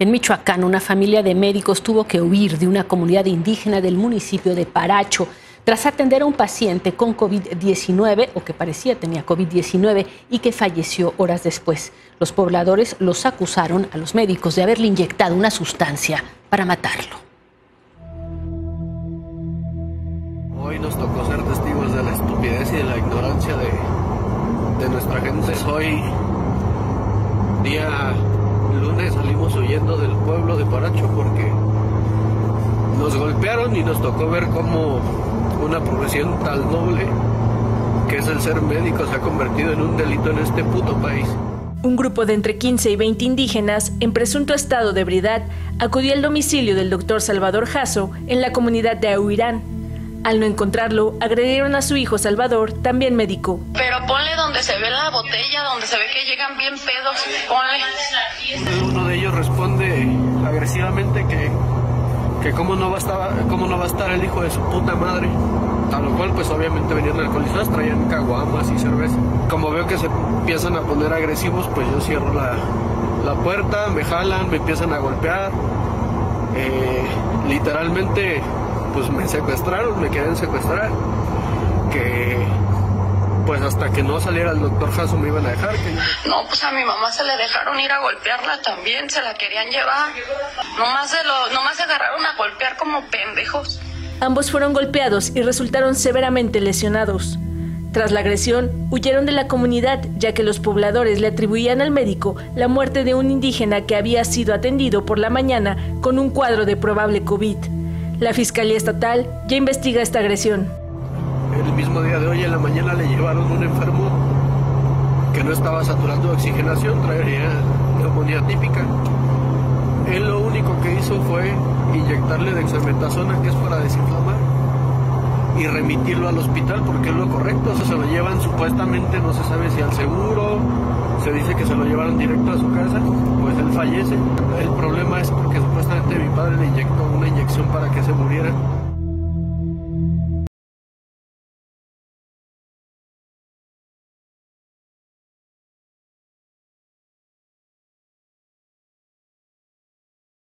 En Michoacán, una familia de médicos tuvo que huir de una comunidad indígena del municipio de Paracho tras atender a un paciente con COVID-19 o que parecía tenía COVID-19 y que falleció horas después. Los pobladores los acusaron a los médicos de haberle inyectado una sustancia para matarlo. Hoy nos tocó ser testigos de la estupidez y de la ignorancia de nuestra gente. Hoy, día lunes, salimos huyendo del pueblo de Paracho porque nos golpearon y nos tocó ver cómo una profesión tan noble que es el ser médico se ha convertido en un delito en este puto país. Un grupo de entre 15 y 20 indígenas en presunto estado de ebriedad acudió al domicilio del doctor Salvador Jasso en la comunidad de Ahuirán. Al no encontrarlo, agredieron a su hijo Salvador, también médico. Pero ponle donde se ve la botella, donde se ve que llegan bien pedos, ponle. Uno de ellos responde agresivamente que cómo no va a estar el hijo de su puta madre. A lo cual, pues obviamente venían alcoholizados, traían caguamas y cerveza. Como veo que se empiezan a poner agresivos, pues yo cierro la puerta, me jalan, me empiezan a golpear. Literalmente, pues me secuestraron, me querían secuestrar. Que pues hasta que no saliera el doctor Jasso me iban a dejar. No, pues a mi mamá se le dejaron ir a golpearla también, se la querían llevar. Nomás se agarraron a golpear como pendejos. Ambos fueron golpeados y resultaron severamente lesionados. Tras la agresión, huyeron de la comunidad, ya que los pobladores le atribuían al médico la muerte de un indígena que había sido atendido por la mañana con un cuadro de probable COVID. La Fiscalía Estatal ya investiga esta agresión. El mismo día de hoy en la mañana le llevaron un enfermo que no estaba saturando oxigenación, traería neumonía típica. Él lo único que hizo fue inyectarle dexametasona, que es para desinflamar, y remitirlo al hospital porque es lo correcto. O sea, se lo llevan supuestamente, no se sabe si al seguro, se dice que se lo llevaron directo a su casa, pues él fallece. El problema es porque supuestamente mi padre le inyectó una inyección para que se muriera.